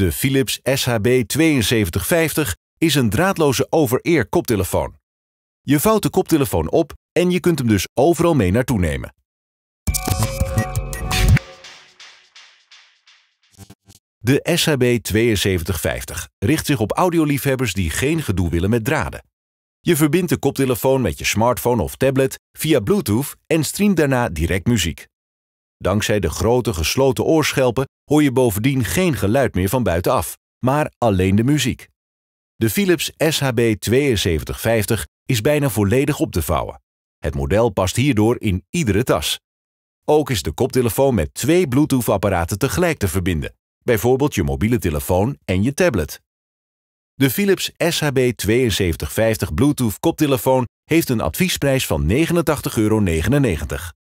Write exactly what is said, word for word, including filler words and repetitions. De Philips S H B zeventwee vijf twee is een draadloze over-ear koptelefoon. Je vouwt de koptelefoon op en je kunt hem dus overal mee naartoe nemen. De S H B zeventwee vijf twee richt zich op audioliefhebbers die geen gedoe willen met draden. Je verbindt de koptelefoon met je smartphone of tablet via Bluetooth en streamt daarna direct muziek. Dankzij de grote gesloten oorschelpen hoor je bovendien geen geluid meer van buitenaf, maar alleen de muziek. De Philips S H B zeventwee vijf twee is bijna volledig op te vouwen. Het model past hierdoor in iedere tas. Ook is de koptelefoon met twee Bluetooth-apparaten tegelijk te verbinden, bijvoorbeeld je mobiele telefoon en je tablet. De Philips S H B zeventwee vijf twee Bluetooth koptelefoon heeft een adviesprijs van negenentachtig euro negenennegentig.